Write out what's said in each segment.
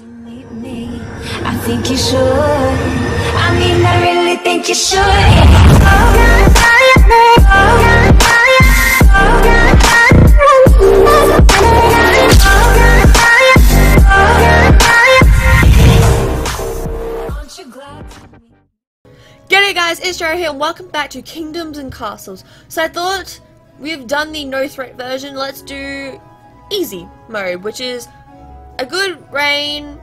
to meet me. I think you should. I mean, I really think you should. G'day guys, it's Jared here and welcome back to Kingdoms and Castles. So I thought we've done the no threat version, let's do easy mode, which is a good reign,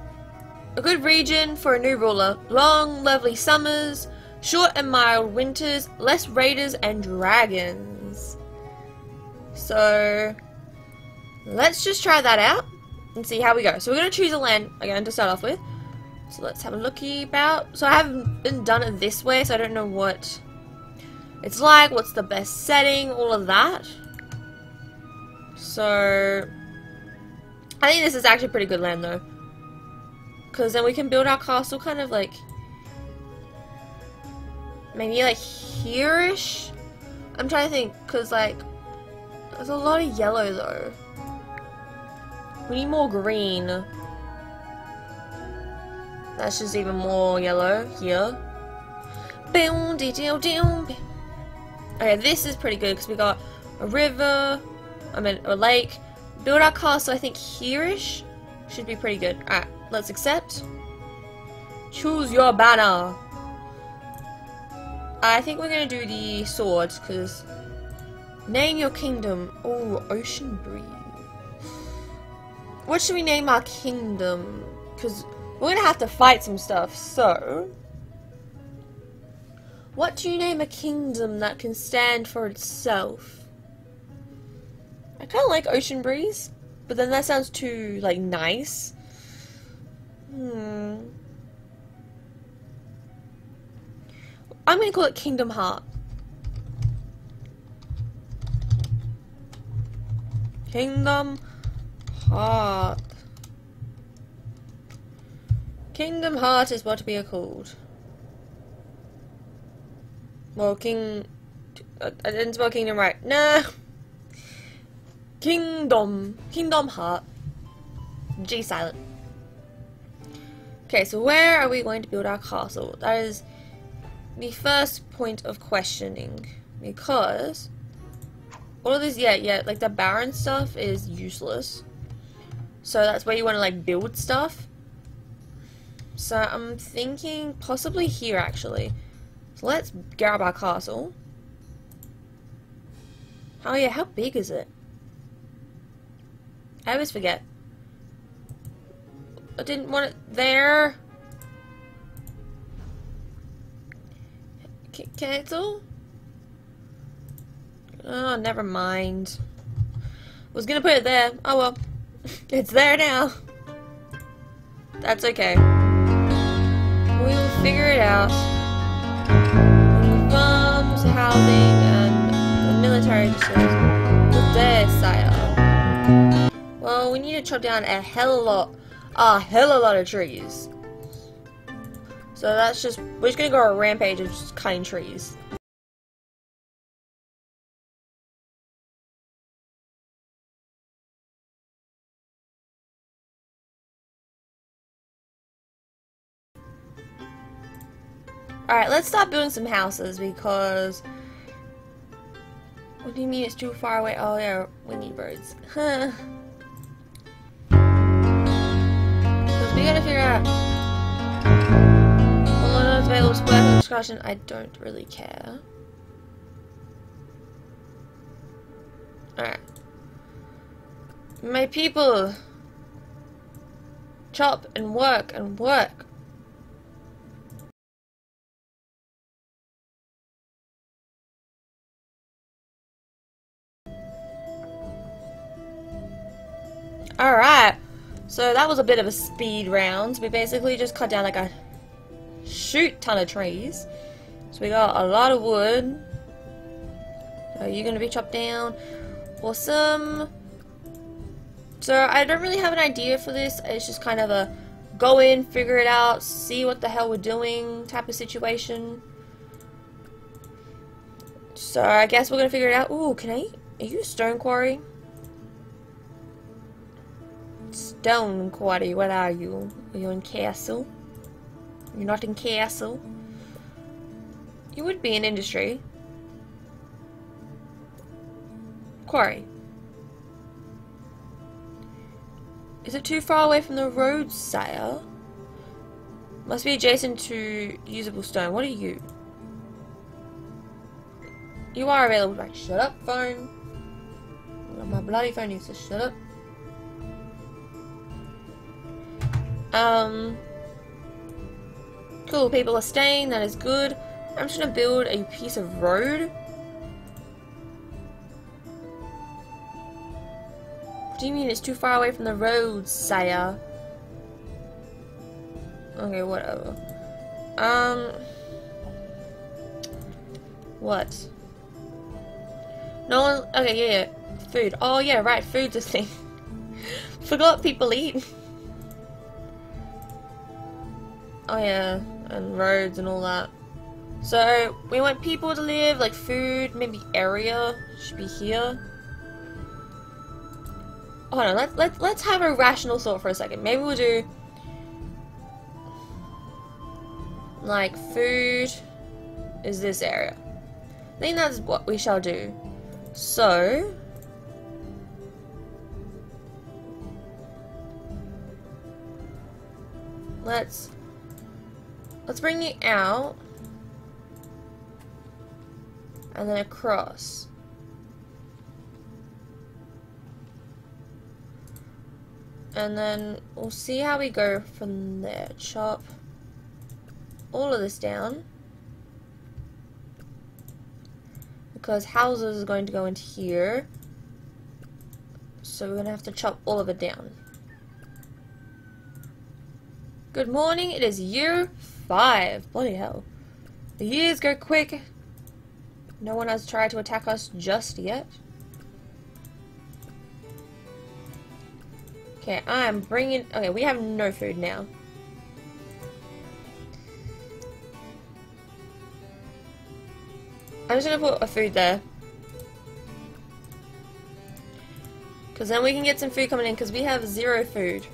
a good region for a new ruler, long lovely summers, short and mild winters, less raiders and dragons. So let's just try that out and see how we go. So we're going to choose a land again to start off with. So let's have a looky about. So I haven't been done it this way, so I don't know what it's like, what's the best setting, all of that. So I think this is actually pretty good land though, because then we can build our castle kind of like maybe like here-ish. I'm trying to think, because like there's a lot of yellow though. We need more green. That's just even more yellow here. Okay, this is pretty good because we got a river, I mean a lake. Build our castle, I think here-ish should be pretty good. Alright, let's accept. Choose your banner. I think we're going to do the swords, because... Name your kingdom. Oh, Ocean Breeze. What should we name our kingdom? Because we're going to have to fight some stuff, so... What do you name a kingdom that can stand for itself? I kind of like Ocean Breeze, but then that sounds too, like, nice. I'm going to call it Kingdom Heart. Kingdom Heart. Kingdom Heart is what we are called. Well, I didn't spell Kingdom right. Nah. Kingdom Heart. G silent. Okay, so where are we going to build our castle? That is the first point of questioning, because all of this, like the barren stuff is useless. So that's where you want to like build stuff. So I'm thinking possibly here actually. So let's grab our castle. Oh yeah, how big is it? I always forget. I didn't want it there. Cancel? Oh, never mind. I was gonna put it there. Oh well. It's there now. That's okay. We'll figure it out. The bombs, howling, and the military decisions. But there, sire. Well, we need to chop down a hell of a lot of trees. So that's just, we're just gonna go on a rampage of just cutting trees. Alright, let's start building some houses because... What do you mean it's too far away? Oh yeah, we need roads. Huh. We gotta figure out all of the available squares for discussion. I don't really care. Alright. My people chop and work and work. Alright. So that was a bit of a speed round. We basically just cut down like a shoot ton of trees. So we got a lot of wood. Are you going to be chopped down? Awesome. So I don't really have an idea for this. It's just kind of a go in, figure it out, see what the hell we're doing type of situation. So I guess we're going to figure it out. Ooh, are you a stone quarry? Stone Quarry, where are you? Are you in Castle? You're not in Castle. You would be in Industry. Quarry. Is it too far away from the road, sire? Must be adjacent to usable stone. What are you? You are available. Like, shut up, phone. My bloody phone needs to shut up. Cool, people are staying, that is good. I'm just gonna build a piece of road. What do you mean it's too far away from the road, sire? Okay, whatever. What? No one. Okay, yeah. Food. Oh, yeah, right. Food's a thing. Forgot people eat. Oh yeah, and roads and all that. So we want people to live, like food, maybe area should be here. Hold on, let's have a rational thought for a second. Maybe we'll do like food is this area. I think that's what we shall do. So let's bring you out, and then across. And then we'll see how we go from there. Chop all of this down. Because houses are going to go into here. So we're going to have to chop all of it down. Good morning, it is you. 5. Bloody hell. The years go quick. No one has tried to attack us just yet. Okay, I'm bringing... Okay, we have no food now. I'm just gonna put a food there. Because then we can get some food coming in, because we have 0 food.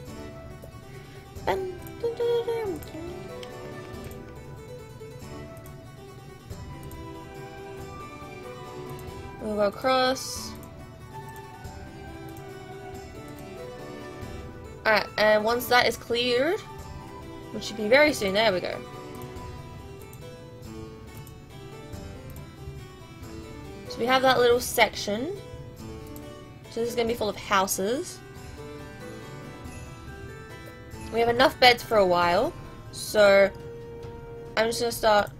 We'll go across. Alright, and once that is cleared, which should be very soon, there we go. So we have that little section. So this is going to be full of houses. We have enough beds for a while, so I'm just going to start.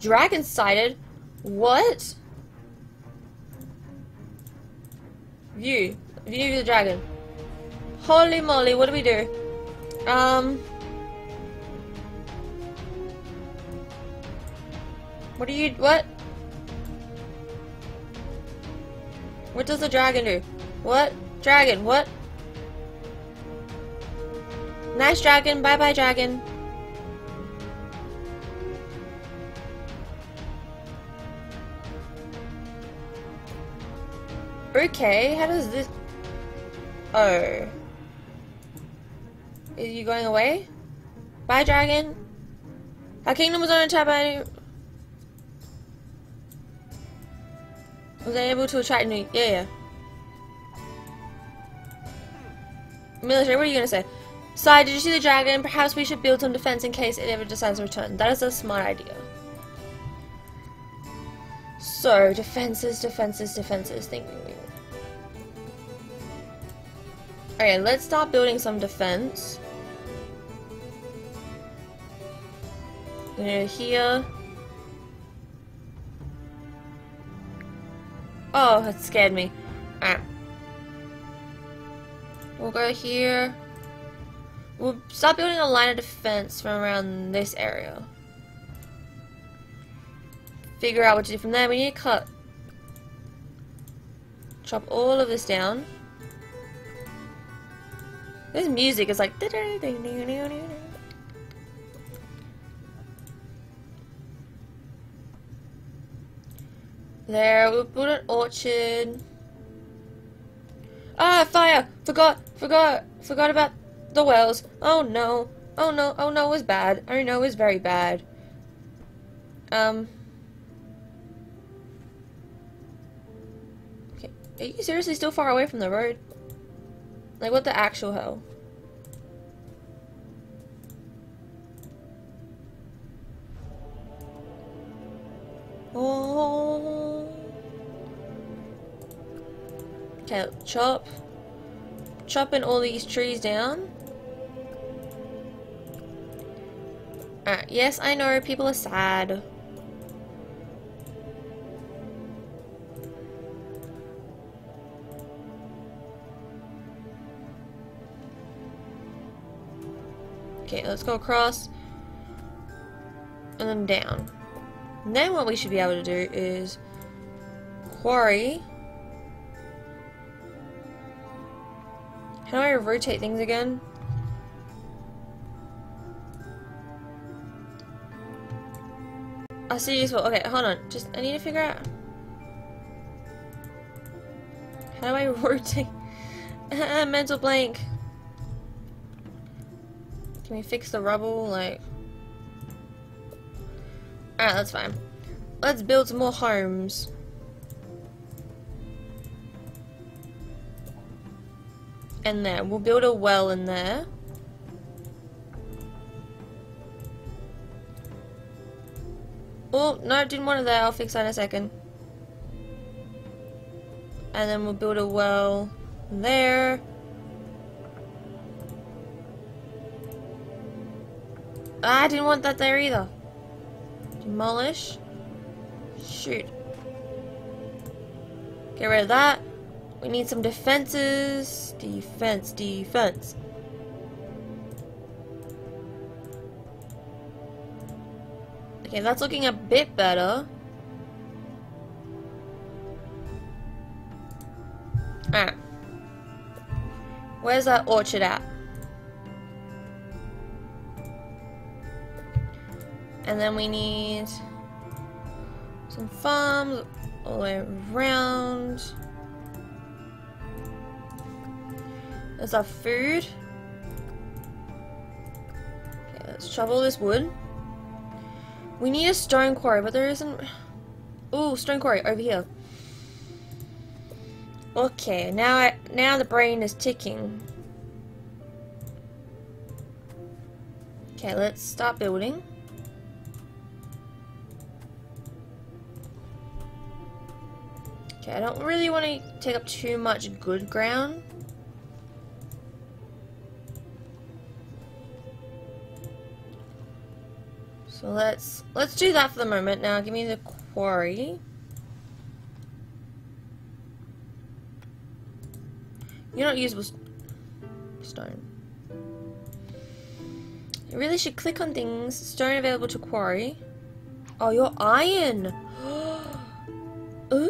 Dragon-sided? What? View. View the dragon. Holy moly, what do we do? What do you... What? What does the dragon do? What? Dragon, what? Nice dragon, bye-bye dragon. Okay, how does this... Oh. Are you going away? Bye, dragon. Our kingdom was on attack by... Was unable to attract new... Yeah, yeah. Military, what are you going to say? Sire, did you see the dragon? Perhaps we should build some defense in case it ever decides to return. That is a smart idea. So, defenses, defenses, defenses. Okay, let's start building some defense. We're gonna go here. Oh, that scared me. Alright. We'll go here. We'll start building a line of defense from around this area. Figure out what to do from there. We need to cut. Chop all of this down. This music is like... There, we'll put an orchard. Ah, fire! Forgot about the wells. Oh no. Oh no, oh no, it was bad. I know, it was very bad. Okay. Are you seriously still far away from the road? Like, what the actual hell? Oh. Okay, chop. Chopping all these trees down. Alright, yes, I know, people are sad. Okay, let's go across. And then down. Now what we should be able to do is quarry. How do I rotate things again? I see useful. Okay, hold on. I need to figure out. How do I rotate? Mental blank. Can we fix the rubble? Like. Alright, that's fine. Let's build some more homes. And there. We'll build a well in there. Oh, no, didn't want it there. I'll fix that in a second. And then we'll build a well there. I didn't want that there either. Demolish. Shoot. Get rid of that. We need some defenses. Defense, defense. Okay, that's looking a bit better. Alright. Where's that orchard at? And then we need some farms all the way around. There's our food. Okay, let's shovel this wood. We need a stone quarry, but there isn't. Ooh, stone quarry over here. Okay, now the brain is ticking. Okay, let's start building. I don't really want to take up too much good ground. So let's do that for the moment. Now give me the quarry. You're not usable stone. You really should click on things. Stone available to quarry. Oh, your iron. Ooh.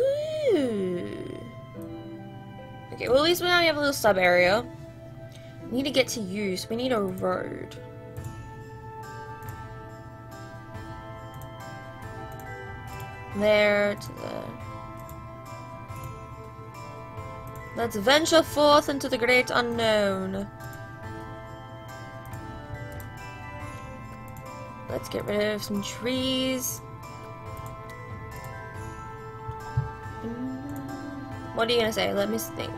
Okay, well at least we now have a little sub area. We need to get to use. We need a road. There to there. Let's venture forth into the great unknown. Let's get rid of some trees. What are you gonna say? Let me think.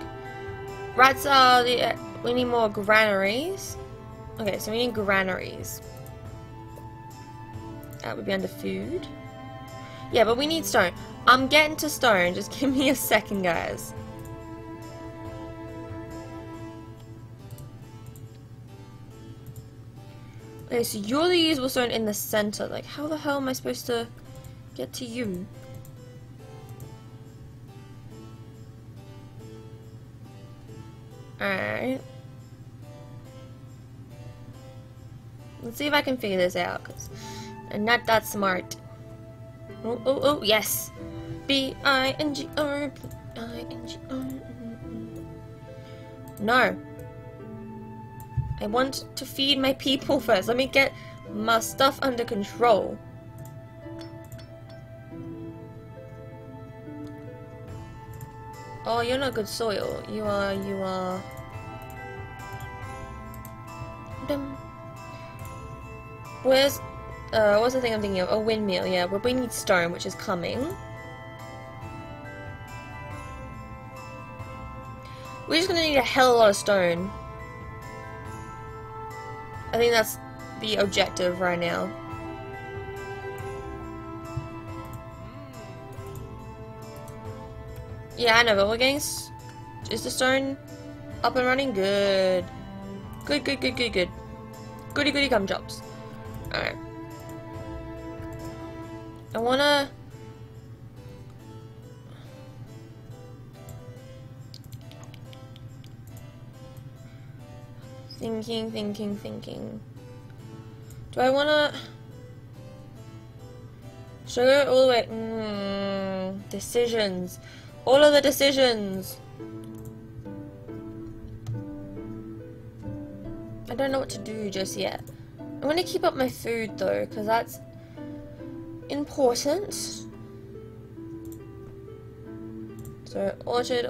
Rats are the. We need more granaries. Okay, so we need granaries. That would be under food. Yeah, but we need stone. I'm getting to stone. Just give me a second, guys. Okay, so you're the usable stone in the center. Like, how the hell am I supposed to get to you? Alright. Let's see if I can figure this out, because I'm not that smart. Oh, oh, oh, yes! B-I-N-G-R, B-I-N-G-R. No. I want to feed my people first. Let me get my stuff under control. Oh, you're not good soil. You are... Where's... what's the thing I'm thinking of? Oh, windmill, yeah. But we need stone, which is coming. We're just gonna need a hell of a lot of stone. I think that's the objective right now. Yeah, I know, but we're getting... Is the stone up and running? Good. Good, good, good, good, good. Goody, goody, gum jobs. Alright. I wanna... Thinking. Do I wanna... Should I go all the way... Decisions. All of the decisions! I don't know what to do just yet. I'm gonna keep up my food though, because that's important. So, orchard.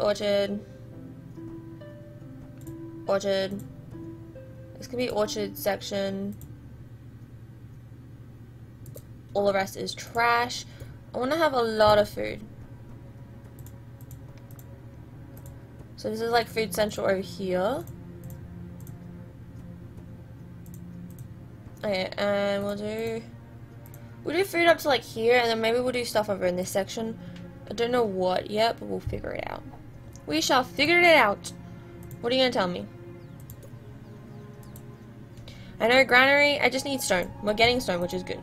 This could be orchard section. All the rest is trash. I wanna have a lot of food. So this is like food central over here. Okay, and we'll do food up to like here, and then maybe we'll do stuff over in this section. I don't know what yet, but we'll figure it out. We shall figure it out. What are you gonna tell me? I know granary, I just need stone. We're getting stone, which is good.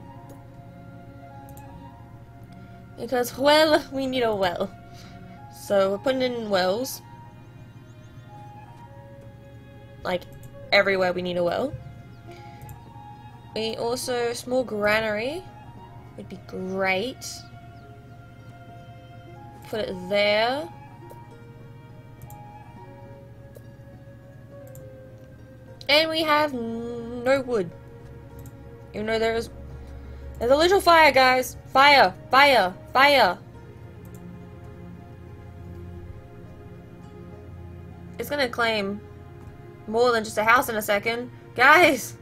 Because well, we need a well. So we're putting in wells. Like, everywhere we need a well. We also... Small granary would be great. Put it there. And we have no wood. Even though there is... There's a little fire, guys! Fire! Fire! Fire! It's gonna claim... more than just a house in a second. Guys!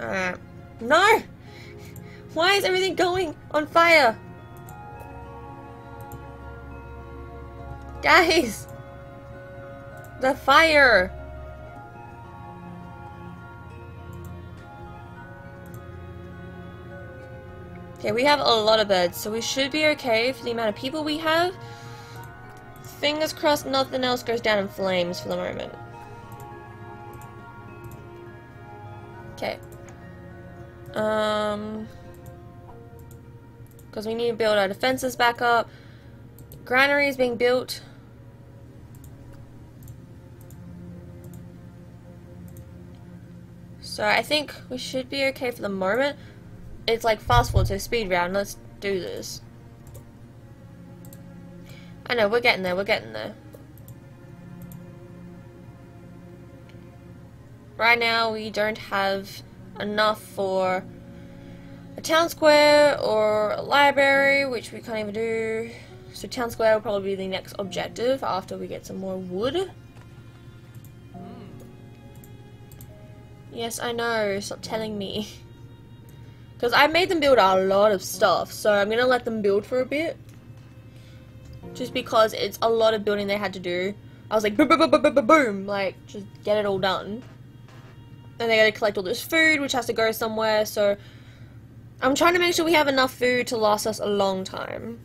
Alright. No! Why is everything going on fire? Guys! The fire! Okay, we have a lot of beds, so we should be okay for the amount of people we have. Fingers crossed nothing else goes down in flames for the moment. Okay. Because we need to build our defenses back up. Granary is being built. So I think we should be okay for the moment. It's like fast forward, so speed round. Let's do this. I know, we're getting there. Right now, we don't have enough for a town square or a library, which we can't even do. So town square will probably be the next objective after we get some more wood. Yes, I know. Stop telling me. Because I made them build a lot of stuff, so I'm going to let them build for a bit. Just because it's a lot of building they had to do. I was like, boom, boom, boom, boom, boom, boom, boom. Like, just get it all done. And they got to collect all this food, which has to go somewhere, so... I'm trying to make sure we have enough food to last us a long time.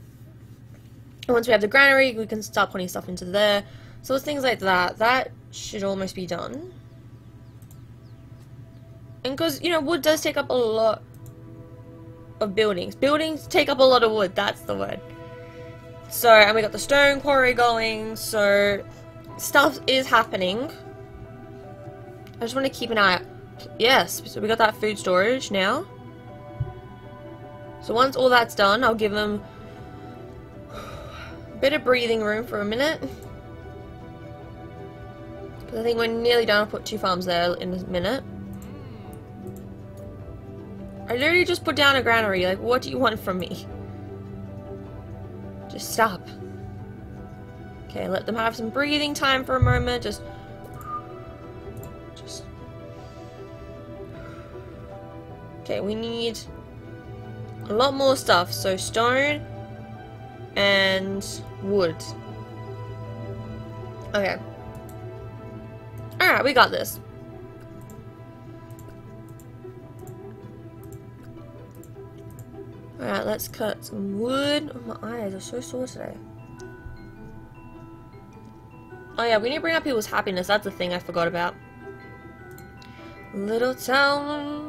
And once we have the granary, we can start putting stuff into there. So it's things like that. That should almost be done. And because, you know, wood does take up a lot... of buildings. Buildings take up a lot of wood, that's the word. So, and we got the stone quarry going, so stuff is happening. I just want to keep an eye out. Yes, so we got that food storage now. So once all that's done, I'll give them a bit of breathing room for a minute. Because I think we're nearly done. I'll put 2 farms there in a minute. I literally just put down a granary. Like, what do you want from me? Just stop. Okay, let them have some breathing time for a moment. Just. Okay, we need a lot more stuff. So stone and wood. Okay. Alright, we got this. Alright, let's cut some wood. Oh, my eyes are so sore today. Oh yeah, we need to bring up people's happiness. That's the thing I forgot about. Little town.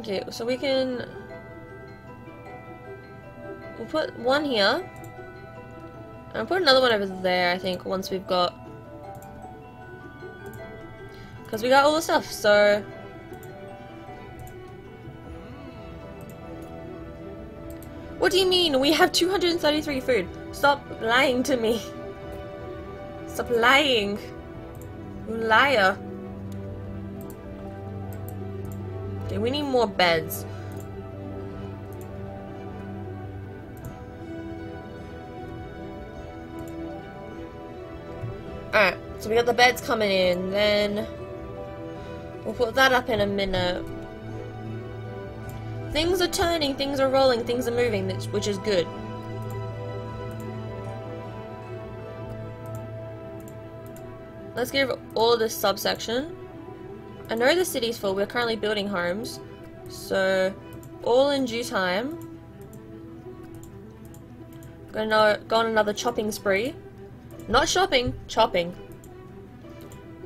Okay, so we can... We'll put one here. And I'll put another one over there, I think, once we've got... Because we got all the stuff, so... What do you mean? We have 233 food. Stop lying to me. Stop lying. You liar. Okay, we need more beds. Alright, so we got the beds coming in. Then we'll put that up in a minute. Things are turning, things are rolling, things are moving, which is good. Let's get rid of all of this subsection. I know the city's full, we're currently building homes. So, all in due time. Gonna go on another chopping spree. Not shopping, chopping.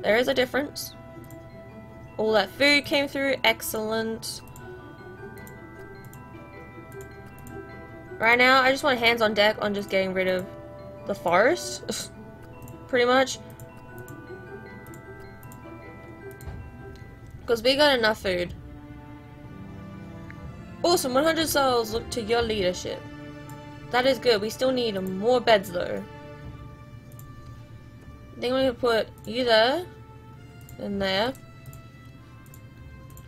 There is a difference. All that food came through, excellent. Right now, I just want hands on deck on just getting rid of the forest, pretty much. Because we got enough food. Awesome, 100 souls look to your leadership. That is good, we still need more beds though. I think we can put you there, and there.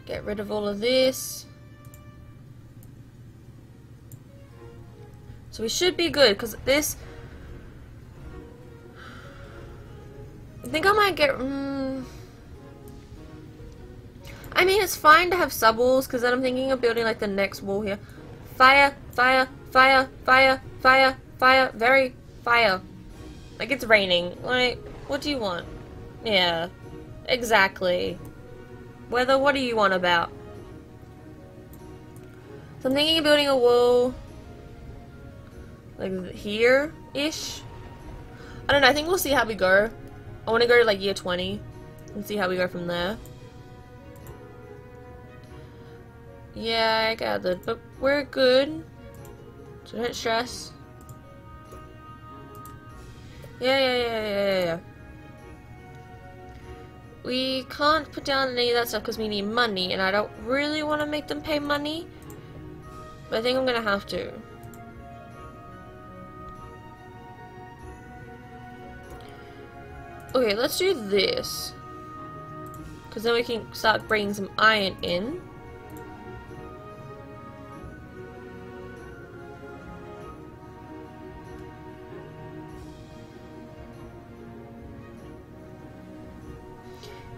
Get rid of all of this. So we should be good, because this... I think I might get... I mean, it's fine to have sub-walls, because then I'm thinking of building, like, the next wall here. Fire, fire, fire, fire, fire, fire, very fire. Like, it's raining. Like, what do you want? Yeah, exactly. Weather, what do you want about? So I'm thinking of building a wall... like here-ish. I don't know, I think we'll see how we go. I want to go to like year 20 and see how we go from there. Yeah, I gathered, but we're good. So don't stress. Yeah. We can't put down any of that stuff because we need money and I don't really want to make them pay money. But I think I'm going to have to. Okay, let's do this. Because then we can start bringing some iron in.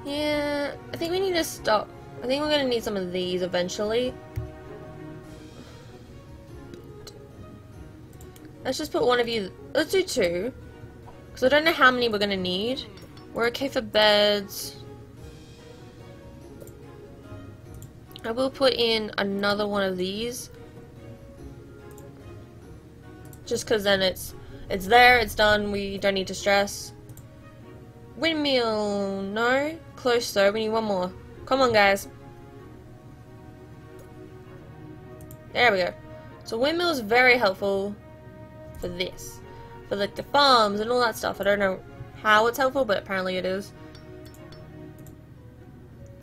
Yeah, I think we need to stop. I think we're going to need some of these eventually. Let's just put one of you... Let's do two. Because I don't know how many we're going to need. We're okay for beds. I will put in another one of these. Just because then it's there, it's done, we don't need to stress. Windmill, no. Close though, we need one more. Come on guys. There we go. So windmill is very helpful for this. But like the farms and all that stuff. I don't know how it's helpful, but apparently it is.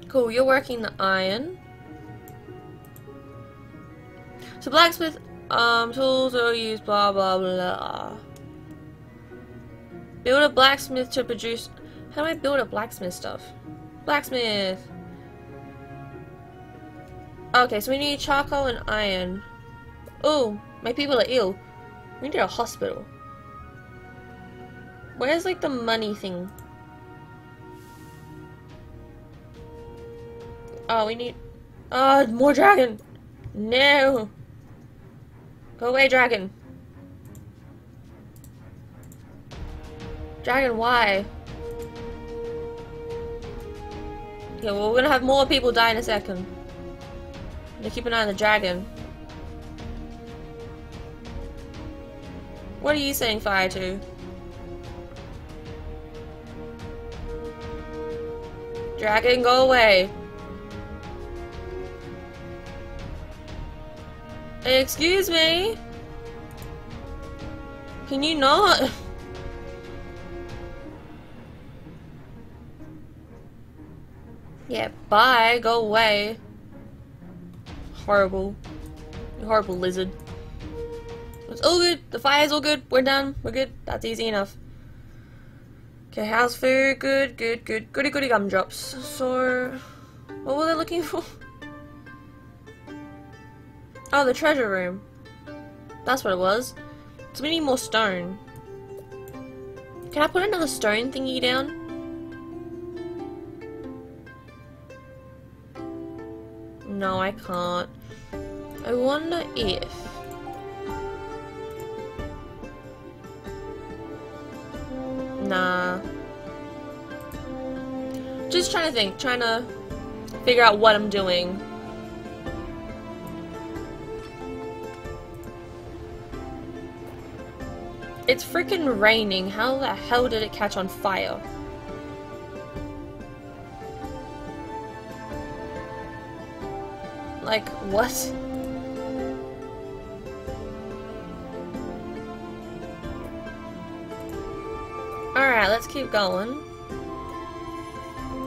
Cool, you're working the iron. So blacksmith tools are used, blah blah blah. Build a blacksmith to produce. How do I build a blacksmith stuff? Blacksmith. Okay, so we need charcoal and iron. Oh, my people are ill. We need a hospital. Where's like the money thing? Oh, we need... Oh, more dragon! No! Go away, dragon! Dragon, why? Okay, well, we're gonna have more people die in a second. I'm gonna keep an eye on the dragon. What are you saying fire to? Dragon, go away! Excuse me? Can you not? Yeah, bye, go away. Horrible. You horrible lizard. It's all good, the fire's all good, we're done, we're good, that's easy enough. Okay, how's food? Good, good, good. Goody goody gumdrops. So, what were they looking for? Oh, the treasure room. That's what it was. So we need more stone. Can I put another stone thingy down? No, I can't. I wonder if... Nah. Just trying to think, trying to figure out what I'm doing. It's freaking raining. How the hell did it catch on fire? Like, what? Alright, let's keep going.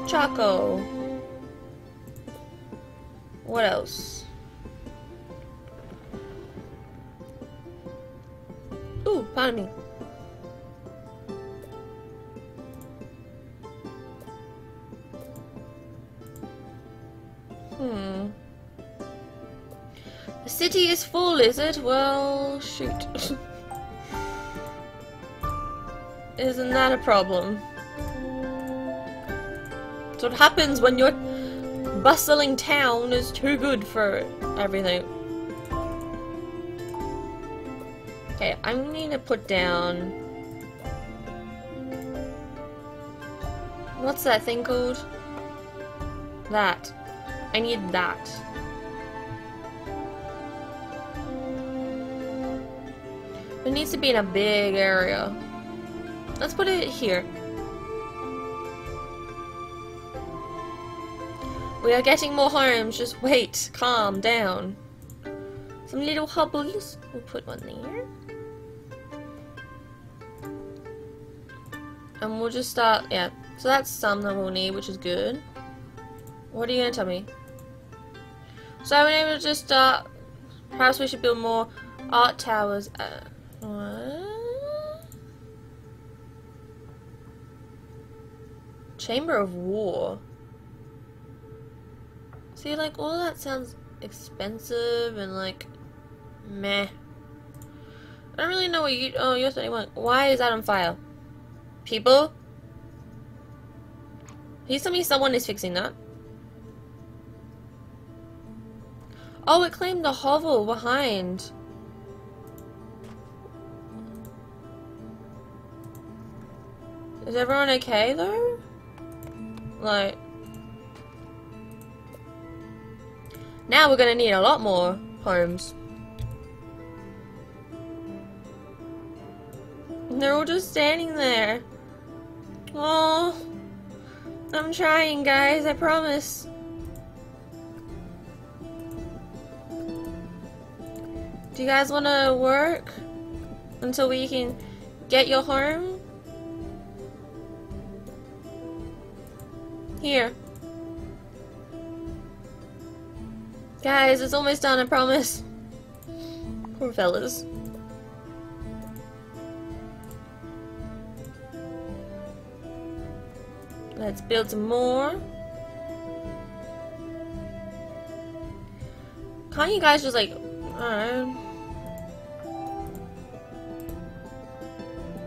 Choco. What else? Ooh, pardon me. The city is full, is it? Well, shoot. Isn't that a problem? That's what happens when your bustling town is too good for everything. Okay, I'm gonna put down... What's that thing called? That. I need that. It needs to be in a big area. Let's put it here. We are getting more homes, just wait, calm down. Some little hubbles. We'll put one there. And we'll just start, yeah. So that's some that we'll need, which is good. What are you gonna tell me? So I'm able to just start, perhaps we should build more art towers. Chamber of War. See, like, all that sounds expensive and, like, meh. I don't really know what you... Oh, you're 31. Why is that on fire? People? Please tell me someone is fixing that. Oh, it claimed the hovel behind. Is everyone okay, though? Like... Now we're gonna need a lot more homes. They're all just standing there. Oh, I'm trying, guys, I promise. Do you guys wanna work until we can get your home? Here. Guys, it's almost done, I promise. Poor fellas. Let's build some more. Can't you guys just like, alright.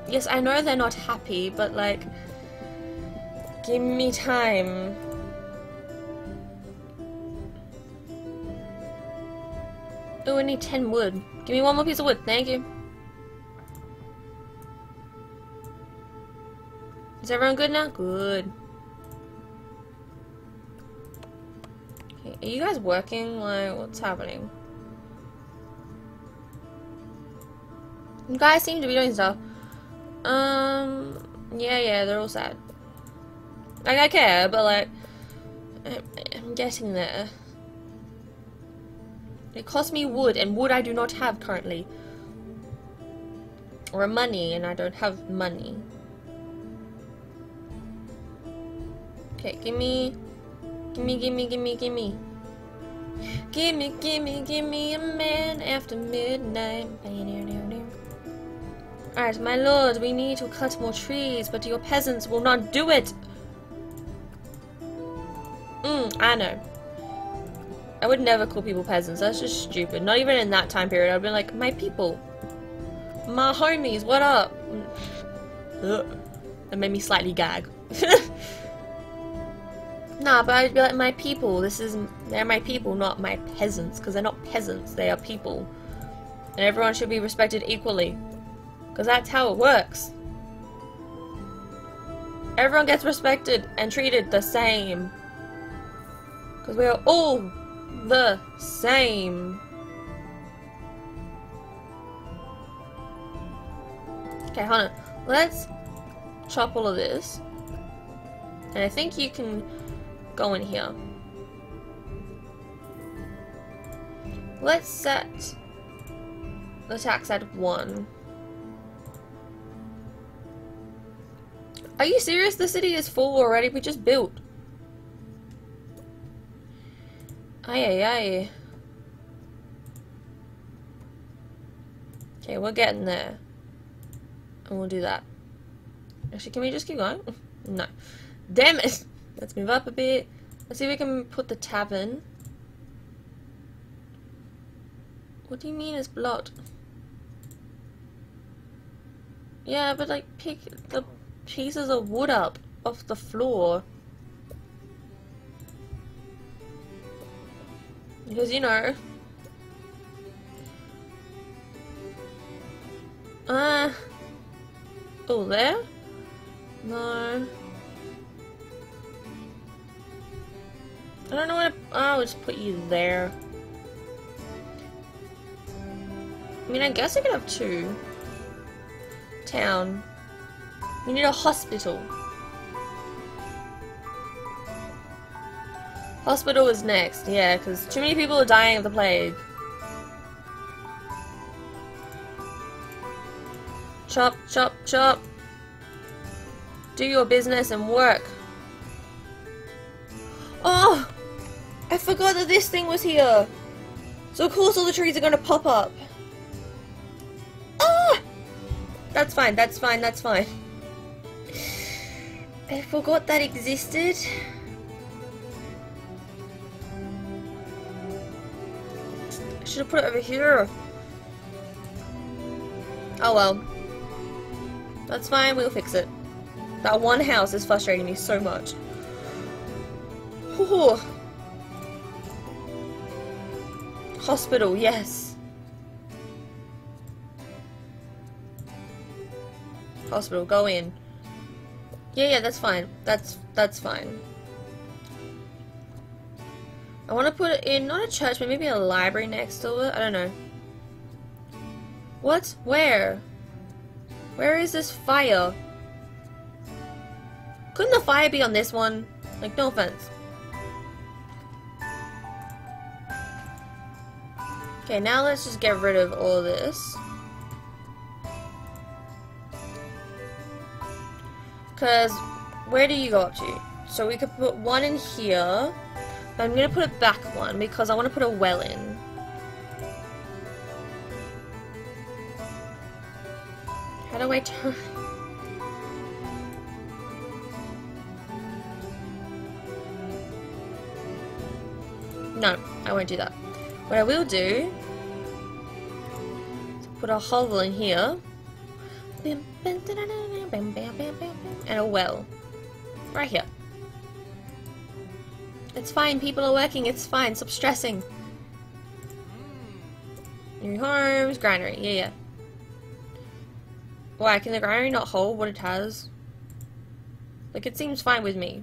Yes, I know they're not happy, but like, give me time. Oh, I need 10 wood. Give me one more piece of wood, thank you. Is everyone good now? Good. Okay, are you guys working? Like, what's happening? You guys seem to be doing stuff. Yeah, they're all sad. Like, I care, but like, I'm getting there. It cost me wood, and wood I do not have currently. Or money, and I don't have money. Okay, gimme a man after midnight. Alright, my lord, we need to cut more trees, but your peasants will not do it. I know. I would never call people peasants, that's just stupid. Not even in that time period, I'd be like, my people. My homies, what up? Ugh. That made me slightly gag. Nah, but I'd be like, my people, they're my people, not my peasants. Because they're not peasants, they are people. And everyone should be respected equally. Because that's how it works. Everyone gets respected and treated the same. Because we are all the same. Okay, hold on. Let's chop all of this. And I think you can go in here. Let's set the tax at 1. Are you serious? The city is full already. We just built. Aye. Okay, we're getting there. And we'll do that. Actually, can we just keep going? No. Damn it! Let's move up a bit. Let's see if we can put the tavern. What do you mean it's blocked? Yeah, but like, pick the pieces of wood up off the floor. Because, you know. Oh, there? No. I don't know what. I'll just put you there. I mean, I guess I could have 2. Town. We need a hospital. Hospital is next, yeah, because too many people are dying of the plague. Chop, chop, chop. Do your business and work. Oh! I forgot that this thing was here. So of course all the trees are going to pop up. Ah! That's fine, that's fine, that's fine. I forgot that existed. I should have put it over here. Oh well. That's fine, we'll fix it. That one house is frustrating me so much. Ooh. Hospital, yes. Hospital, go in. Yeah, that's fine. That's fine. I want to put it in, not a church, but maybe a library next to it. I don't know. What? Where? Where is this fire? Couldn't the fire be on this one? Like, no offense. Okay, now let's just get rid of all this. Because, where do you go up to? So we could put one in here. I'm going to put it back one because I want to put a well in. How do I turn? No, I won't do that. What I will do is put a hovel in here and a well right here. It's fine, people are working, it's fine, stop stressing. New homes, granary, yeah. Why, can the granary not hold what it has? Like, it seems fine with me.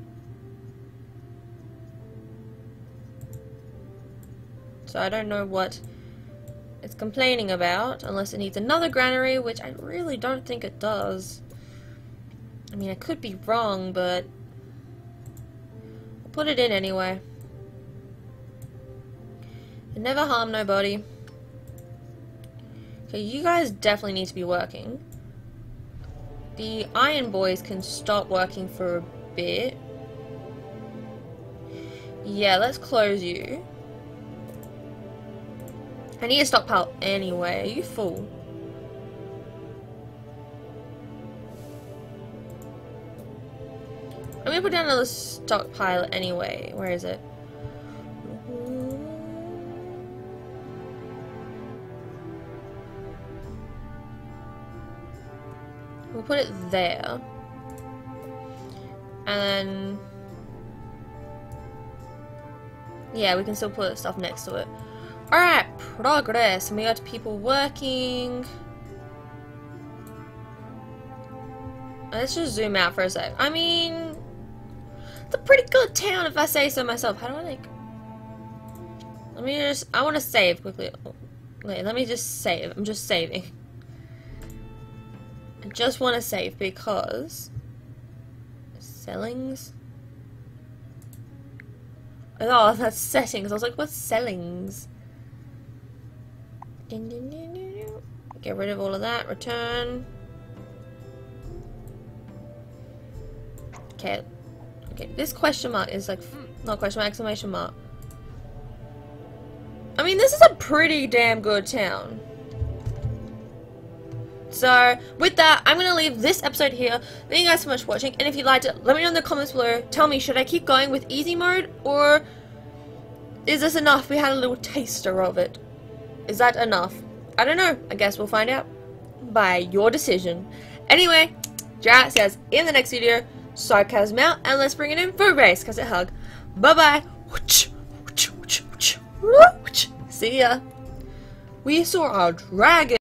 So I don't know what it's complaining about, unless it needs another granary, which I really don't think it does. I mean, I could be wrong, but I'll put it in anyway. And never harm nobody. So you guys definitely need to be working. The iron boys can stop working for a bit. Yeah, let's close you. I need a stockpile anyway, you fool. I'm gonna put down another stockpile anyway. Where is it? We'll put it there. And then, yeah, we can still put stuff next to it. Alright, progress. And we got people working. Let's just zoom out for a sec. I mean, it's a pretty good town if I say so myself. How do I like? Let me just, I want to save quickly. Wait, let me just save. I'm just saving. I just want to save because sellings. Oh, that's settings. I was like, what's sellings? Get rid of all of that. Return. Okay. Okay. This question mark is like, not question mark, exclamation mark. I mean, this is a pretty damn good town. So, with that, I'm going to leave this episode here. Thank you guys so much for watching, and if you liked it, let me know in the comments below. Tell me, should I keep going with easy mode, or is this enough? We had a little taster of it. Is that enough? I don't know. I guess we'll find out by your decision. Anyway, Drat says, in the next video, sarcasm out, and let's bring it in for a race, because it hug. Bye-bye. See ya. We saw our dragon.